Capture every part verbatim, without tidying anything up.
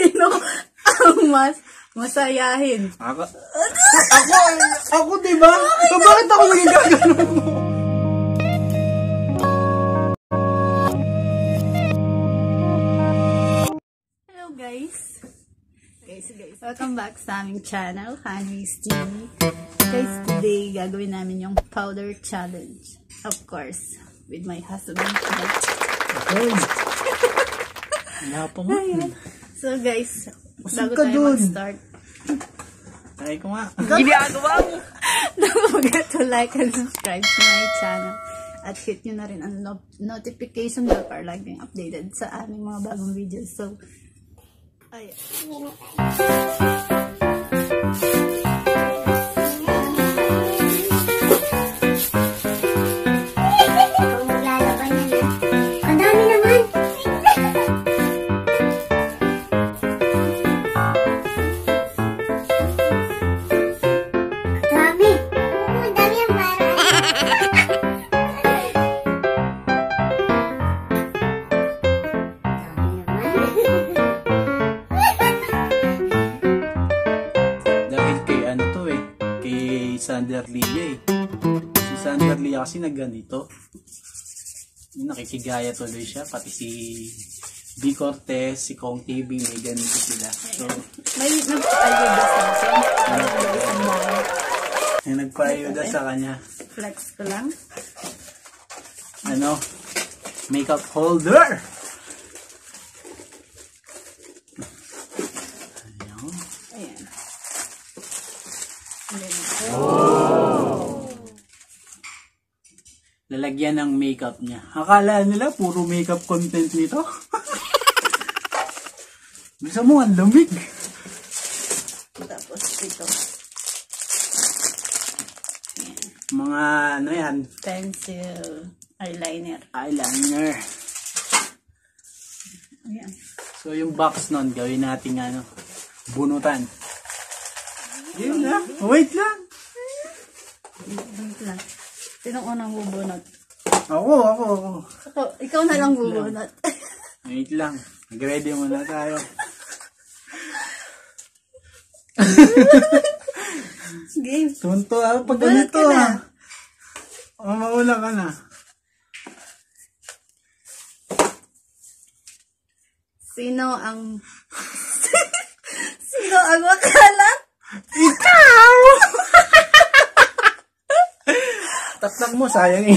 sino ang mas masayahin? Ako? Ako? Ako, diba? So, bakit ako naging gano'n mo? Hello, guys. Guys, guys. Welcome back sa aming channel, Hanimace T V. Guys, today, gagawin namin yung powder challenge. Of course, with my husband. Okay. So guys, bago tayo mag-start, tayo ko nga. Ginagawa mo! Don't forget to like and subscribe to my channel. At hit nyo na rin ang no notification bell para lagi yung updated sa aming mga bagong videos. So, ayan. Sanderlia eh. Si Sanderlia kasi nagganito. Nakikigaya tuloy siya. Pati si B. Cortez, si Kong Tibing, may ganito sila. So, may nagpa-ayuda sa kanya. May nagpa-ayuda sa kanya. Flex ko lang. Ano? Makeup holder! Ayan. Ayan. Ayan. Lalagyan ng makeup niya. Akala nila puro makeup content nito. Bisa mo, ang lamig. Tapos ito. Ayan. Mga ano yan? Pencil. Eyeliner. Eyeliner. Ayan. So yung box nun, gawin natin ano, bunutan. Yun lang. Wait lang. Wait lang. Sinong unang bubunot? Ako, ako, ako. Ako, ikaw na lang bubunot. Wait lang. Mag-ready muna tayo. Game. Tunto ako pag ganito ha. O, mauna ka na. Sino ang... Sino ang wakalat? Ikaw! Tatlak mo, sayang yun.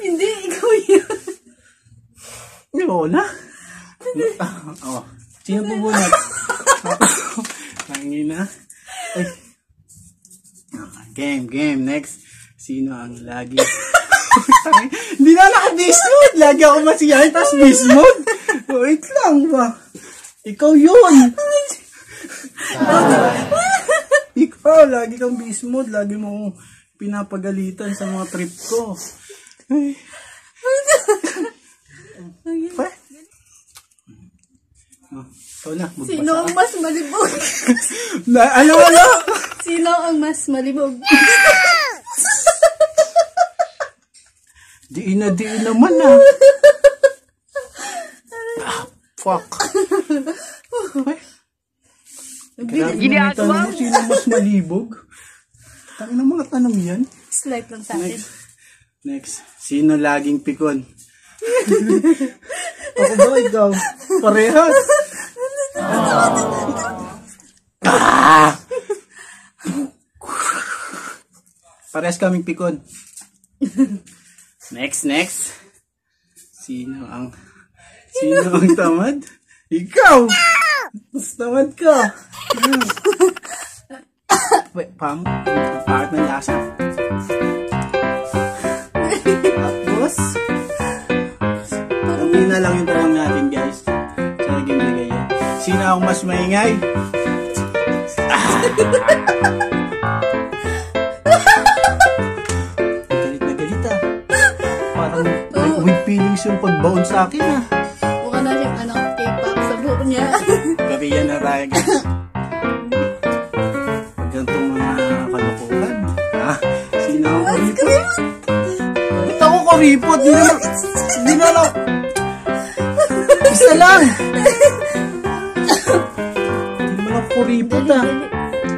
Hindi, ikaw yun. Lola? Oh, sino bubunod? Pangin na. Game, game. Next. Sino ang lagi? Hindi na naka-base mode. Lagi ako masiyahin, tapos base mode. Wait lang ba? Ikaw yun. Ikaw, lagi kang base mode. Lagi mo pinapagalitan sa mga trip ko. Ay. Oh, ikaw na, magbasa. Sino ang mas malibog? Na, ano, ano? Sino ang mas malibog? Diin na, diin naman ah. Ah, fuck. Kailangan mo tanong mo sino mas malibog? Tanong na mga tanong yan. Slide lang sa akin. Next. Next. Sino laging pikon? Ako ba ikaw? Parehas. Ah! Parehas kaming pikon. Next, next. Sino ang Sino ang tamad? Ikaw! Mas tamad ka. Wait, pam. Pangit ng lasa. Tapos hindi na lang yung tanong natin, guys. Sa naging lagay yan. Sino ang mas maingay? Ah! Yung pag-bound sa akin ah. Mukha na siyang ano, K-pop sa buhok niya. Korean na tayo. Pag gantong mga kalapulan. Ha? Sino ang kuripot? Ba't ako kuripot? Hindi na lang. Isa lang. Hindi mo lang kuripot ah.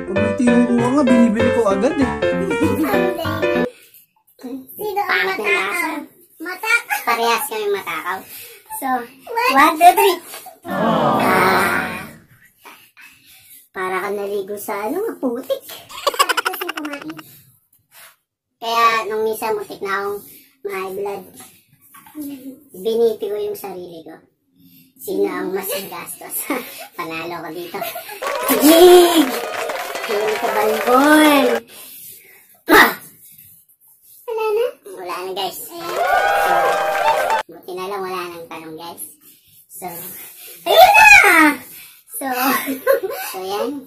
Pag may tinuruan nga, binibili ko agad eh. Sino ang matakaw? Matakaw? Parehas kami matakaw. So, one, two, three. Ah, para ka naligo sa ano, maputik. Kasi kumain. Kaya, nung misa, mutik na akong ma-high blood. Biniti ko yung sarili ko. Sino ang mas gastos? Panalo ko dito. Gig! Hindi ko balbon. Ma! Wala na? Wala na, guys. Ayan. Buti na lang wala nang tanong, guys. So, ayun na! So, so yan.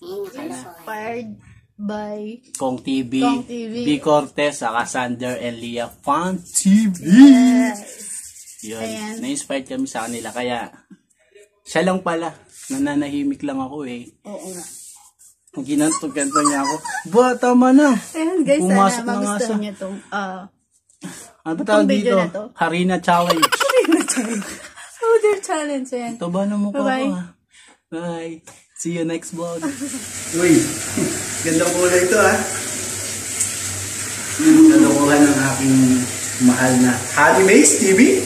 Ayun, inspired by Kong T V, Kong T V, B. Cortez, saka Sanderlia Fan T V. Yes. Yun. Na-inspired kami sa kanila. Kaya, siya lang pala. Nananahimik lang ako eh. Oo nga. Ginanto-ganto niya ako. Ba, tama na. Ayun, guys. Pumasok sana magustuhan niya itong... Uh, Ano ba tawag dito? Harina challenge. Harina challenge. Oh, their challenge yan. Ito ba na mukha ko ha? Bye. See you next vlog. Uy, ganda po na ito ha. Nalukuhan ng aking mahal na Hanimace T V.